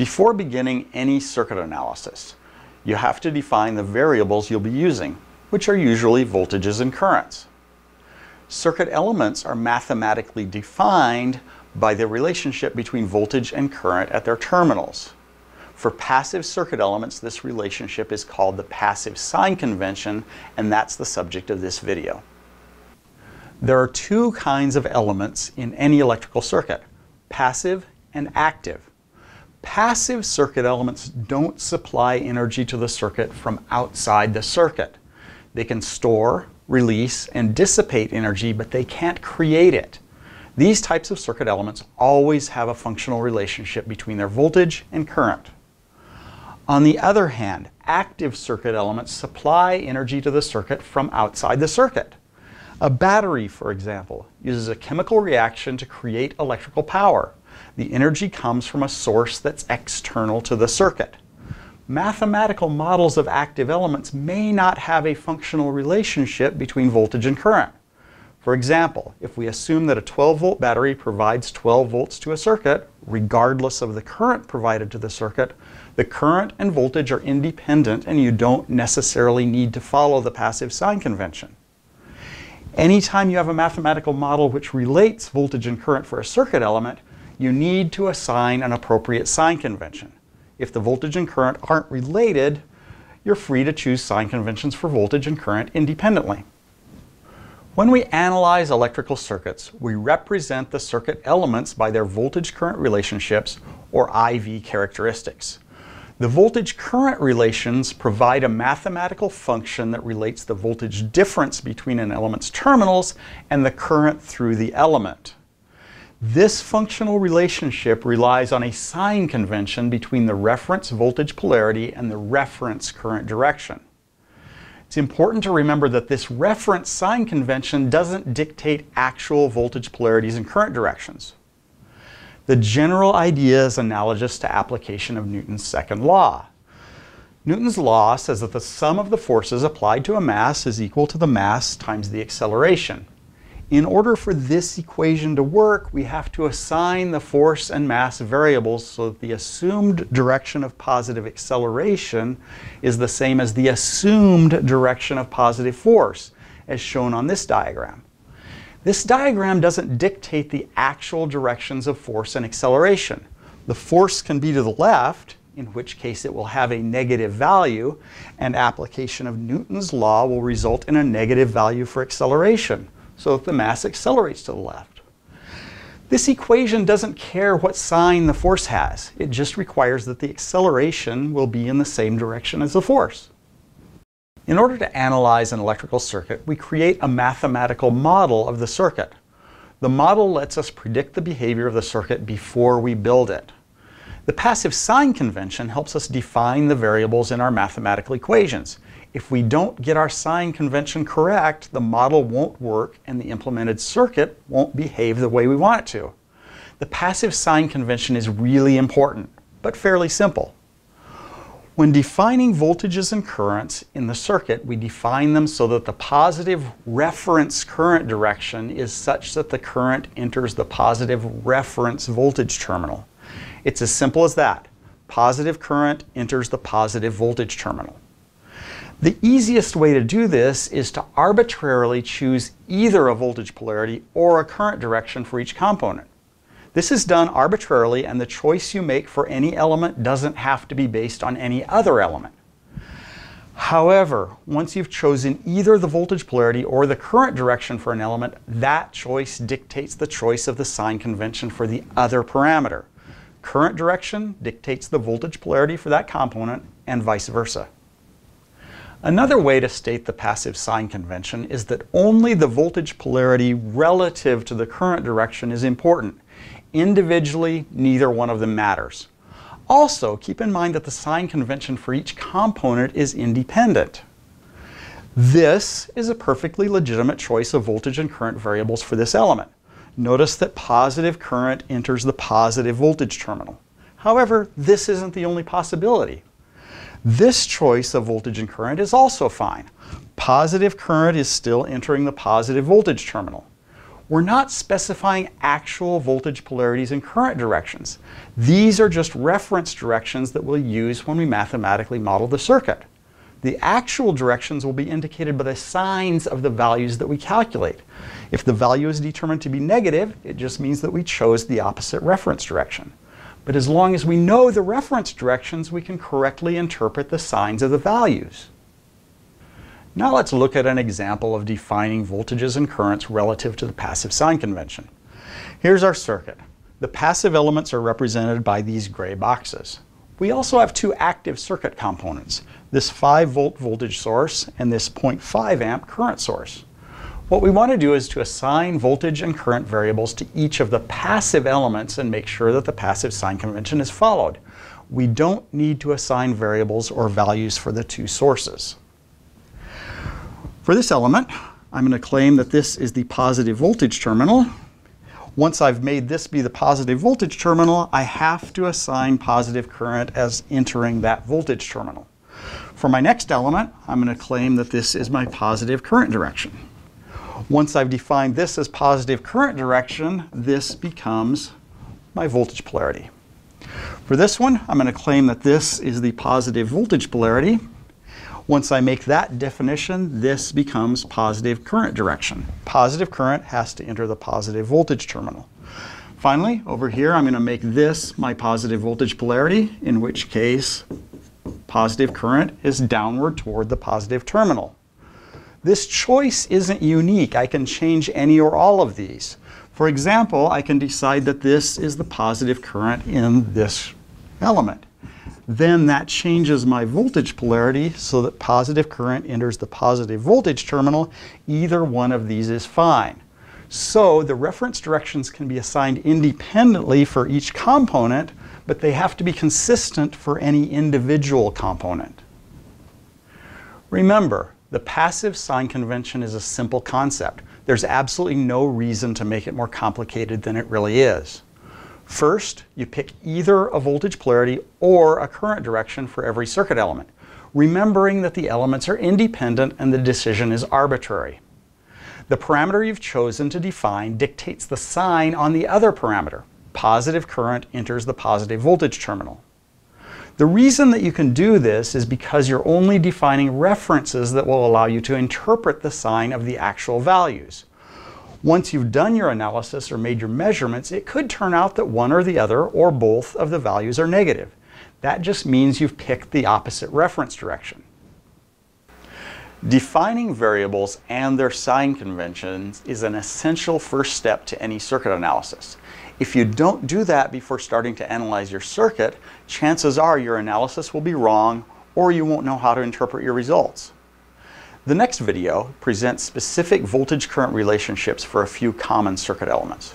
Before beginning any circuit analysis, you have to define the variables you'll be using, which are usually voltages and currents. Circuit elements are mathematically defined by the relationship between voltage and current at their terminals. For passive circuit elements, this relationship is called the passive sign convention, and that's the subject of this video. There are two kinds of elements in any electrical circuit, passive and active. Passive circuit elements don't supply energy to the circuit from outside the circuit. They can store, release, and dissipate energy, but they can't create it. These types of circuit elements always have a functional relationship between their voltage and current. On the other hand, active circuit elements supply energy to the circuit from outside the circuit. A battery, for example, uses a chemical reaction to create electrical power. The energy comes from a source that's external to the circuit. Mathematical models of active elements may not have a functional relationship between voltage and current. For example, if we assume that a 12-volt battery provides 12 volts to a circuit, regardless of the current provided to the circuit, the current and voltage are independent and you don't necessarily need to follow the passive sign convention. Anytime you have a mathematical model which relates voltage and current for a circuit element, you need to assign an appropriate sign convention. If the voltage and current aren't related, you're free to choose sign conventions for voltage and current independently. When we analyze electrical circuits, we represent the circuit elements by their voltage-current relationships, or IV characteristics. The voltage-current relations provide a mathematical function that relates the voltage difference between an element's terminals and the current through the element. This functional relationship relies on a sign convention between the reference voltage polarity and the reference current direction. It's important to remember that this reference sign convention doesn't dictate actual voltage polarities and current directions. The general idea is analogous to application of Newton's second law. Newton's law says that the sum of the forces applied to a mass is equal to the mass times the acceleration. In order for this equation to work, we have to assign the force and mass variables so that the assumed direction of positive acceleration is the same as the assumed direction of positive force, as shown on this diagram. This diagram doesn't dictate the actual directions of force and acceleration. The force can be to the left, in which case it will have a negative value, and application of Newton's law will result in a negative value for acceleration, so that the mass accelerates to the left. This equation doesn't care what sign the force has. It just requires that the acceleration will be in the same direction as the force. In order to analyze an electrical circuit, we create a mathematical model of the circuit. The model lets us predict the behavior of the circuit before we build it. The passive sign convention helps us define the variables in our mathematical equations. If we don't get our sign convention correct, the model won't work and the implemented circuit won't behave the way we want it to. The passive sign convention is really important, but fairly simple. When defining voltages and currents in the circuit, we define them so that the positive reference current direction is such that the current enters the positive reference voltage terminal. It's as simple as that. Positive current enters the positive voltage terminal. The easiest way to do this is to arbitrarily choose either a voltage polarity or a current direction for each component. This is done arbitrarily, and the choice you make for any element doesn't have to be based on any other element. However, once you've chosen either the voltage polarity or the current direction for an element, that choice dictates the choice of the sign convention for the other parameter. Current direction dictates the voltage polarity for that component, and vice versa. Another way to state the passive sign convention is that only the voltage polarity relative to the current direction is important. Individually, neither one of them matters. Also, keep in mind that the sign convention for each component is independent. This is a perfectly legitimate choice of voltage and current variables for this element. Notice that positive current enters the positive voltage terminal. However, this isn't the only possibility. This choice of voltage and current is also fine. Positive current is still entering the positive voltage terminal. we're not specifying actual voltage polarities and current directions. These are just reference directions that we'll use when we mathematically model the circuit. The actual directions will be indicated by the signs of the values that we calculate. If the value is determined to be negative, it just means that we chose the opposite reference direction. But as long as we know the reference directions, we can correctly interpret the signs of the values. Now let's look at an example of defining voltages and currents relative to the passive sign convention. Here's our circuit. The passive elements are represented by these gray boxes. We also have two active circuit components, this 5-volt voltage source and this 0.5-amp current source. What we want to do is to assign voltage and current variables to each of the passive elements and make sure that the passive sign convention is followed. We don't need to assign variables or values for the two sources. For this element, I'm going to claim that this is the positive voltage terminal. Once I've made this be the positive voltage terminal, I have to assign positive current as entering that voltage terminal. For my next element, I'm going to claim that this is my positive current direction. Once I've defined this as positive current direction, this becomes my voltage polarity. For this one, I'm going to claim that this is the positive voltage polarity. Once I make that definition, this becomes positive current direction. Positive current has to enter the positive voltage terminal. Finally, over here, I'm going to make this my positive voltage polarity, in which case positive current is downward toward the positive terminal. This choice isn't unique. I can change any or all of these. For example, I can decide that this is the positive current in this element. Then that changes my voltage polarity so that positive current enters the positive voltage terminal. Either one of these is fine. So the reference directions can be assigned independently for each component, but they have to be consistent for any individual component. Remember, the passive sign convention is a simple concept. There's absolutely no reason to make it more complicated than it really is. First, you pick either a voltage polarity or a current direction for every circuit element, remembering that the elements are independent and the decision is arbitrary. The parameter you've chosen to define dictates the sign on the other parameter. Positive current enters the positive voltage terminal. The reason that you can do this is because you're only defining references that will allow you to interpret the sign of the actual values. Once you've done your analysis or made your measurements, it could turn out that one or the other or both of the values are negative. That just means you've picked the opposite reference direction. Defining variables and their sign conventions is an essential first step to any circuit analysis. If you don't do that before starting to analyze your circuit, chances are your analysis will be wrong or you won't know how to interpret your results. The next video presents specific voltage-current relationships for a few common circuit elements.